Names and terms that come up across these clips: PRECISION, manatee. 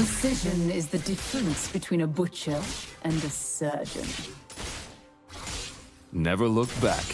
Precision is the difference between a butcher and a surgeon. Never look back.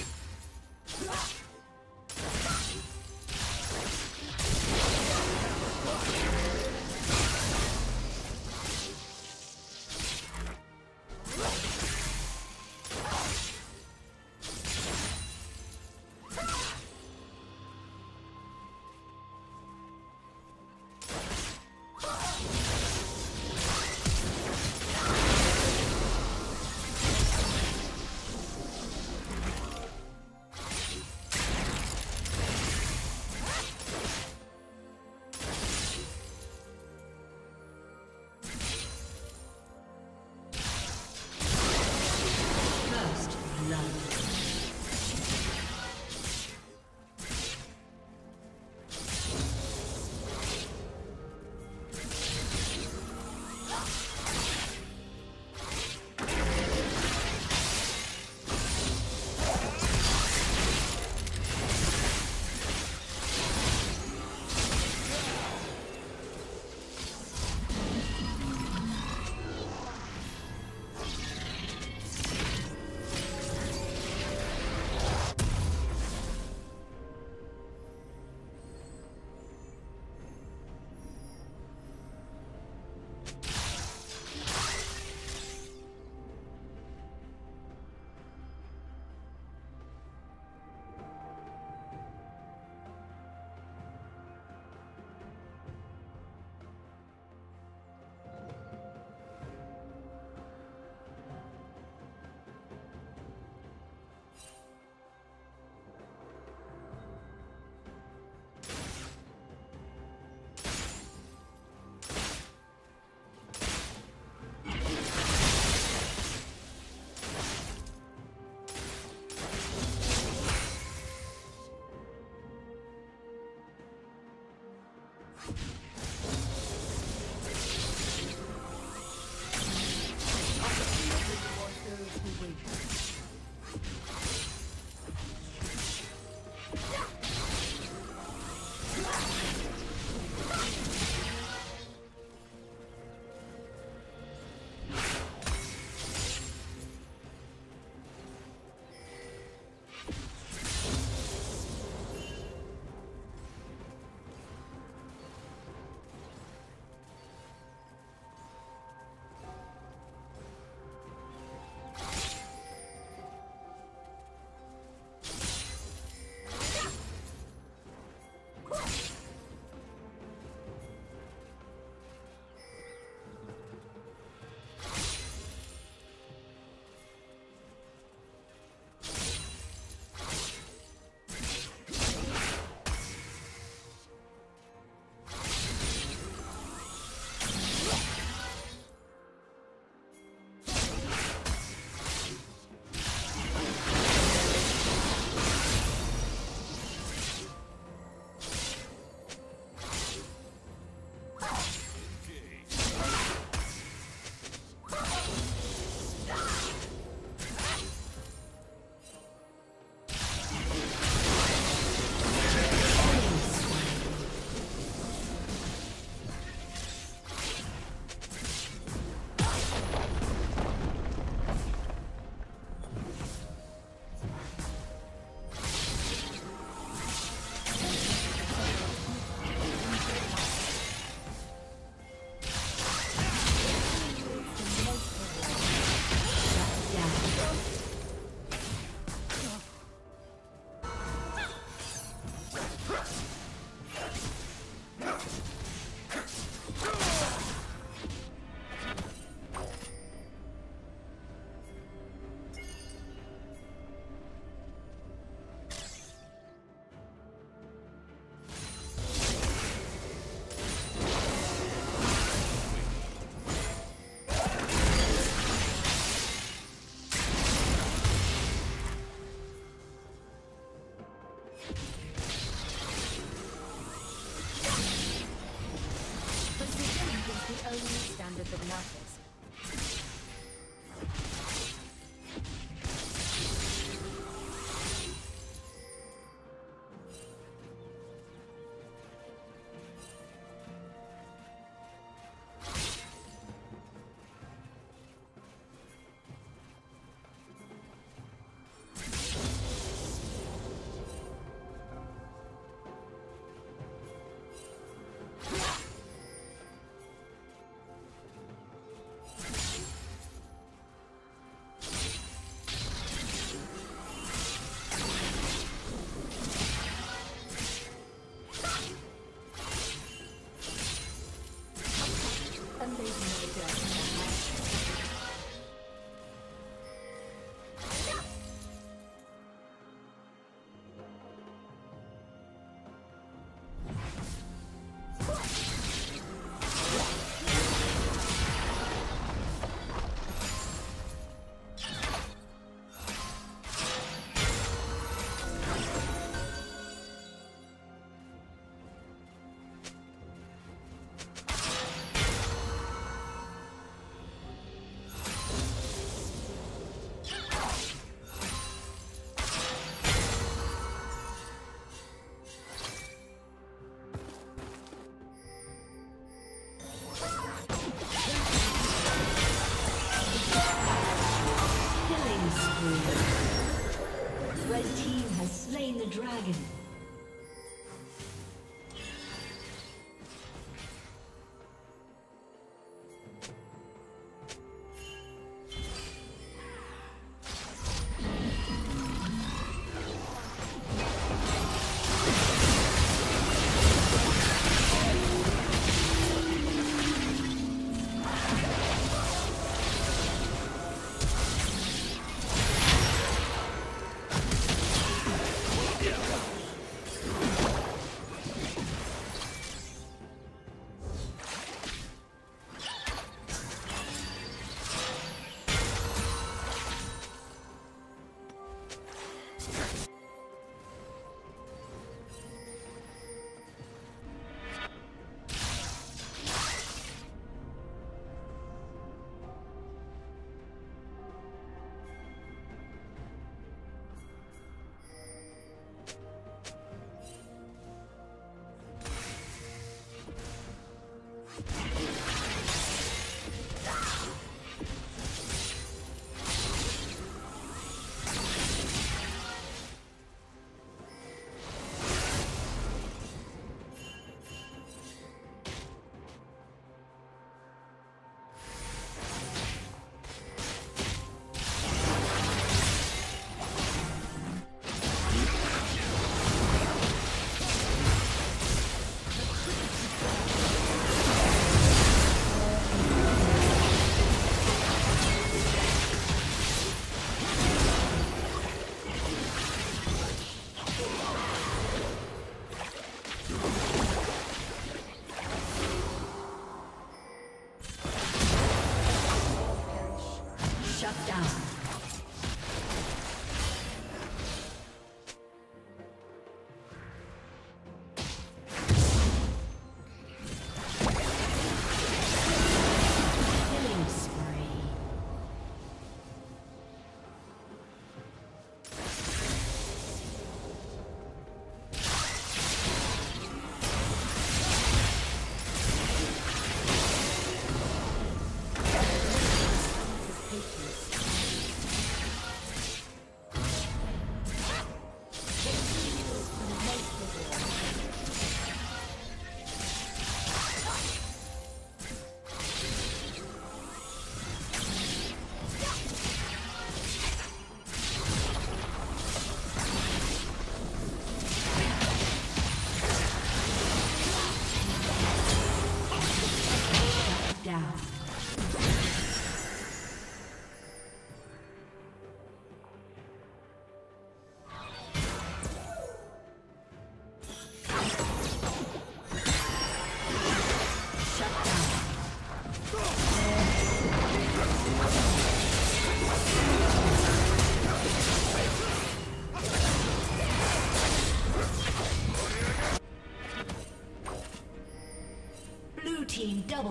Double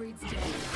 breeds death.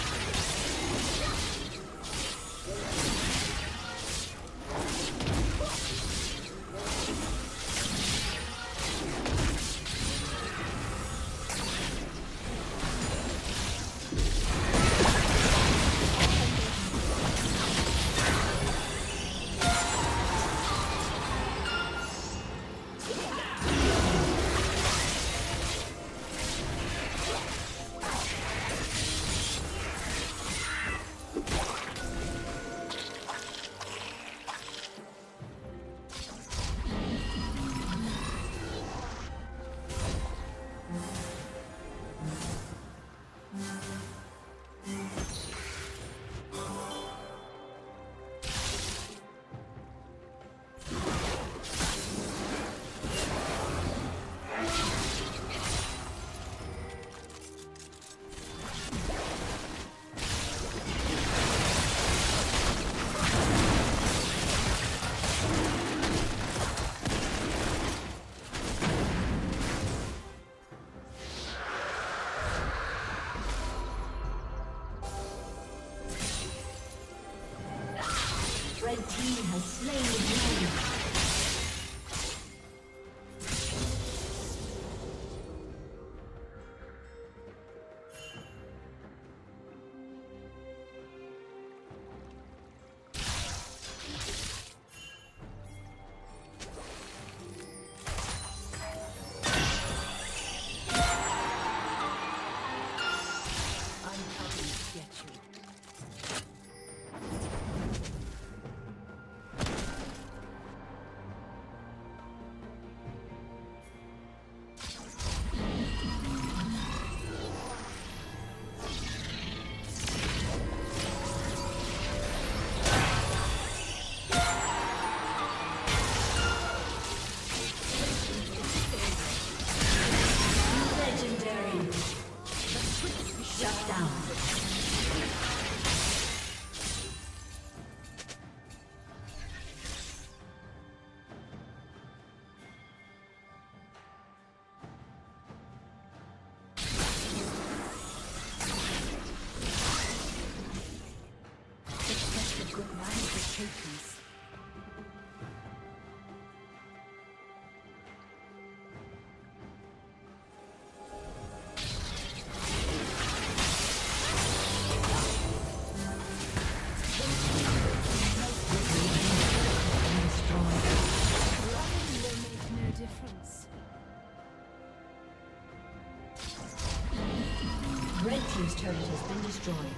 This turret has been destroyed.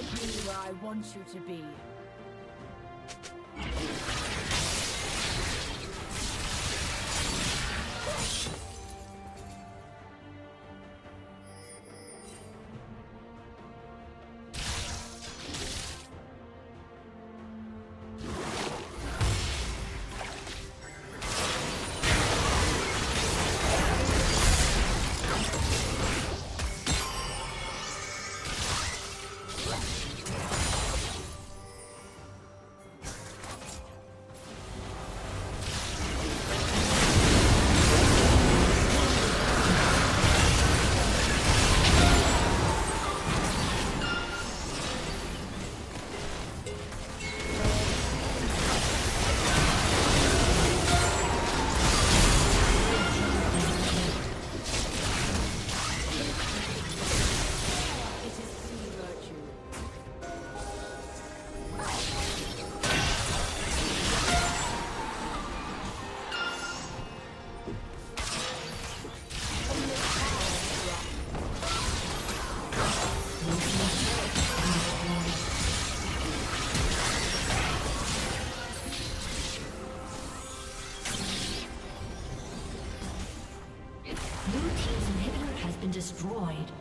be where I want you to be. Blue team's inhibitor has been destroyed.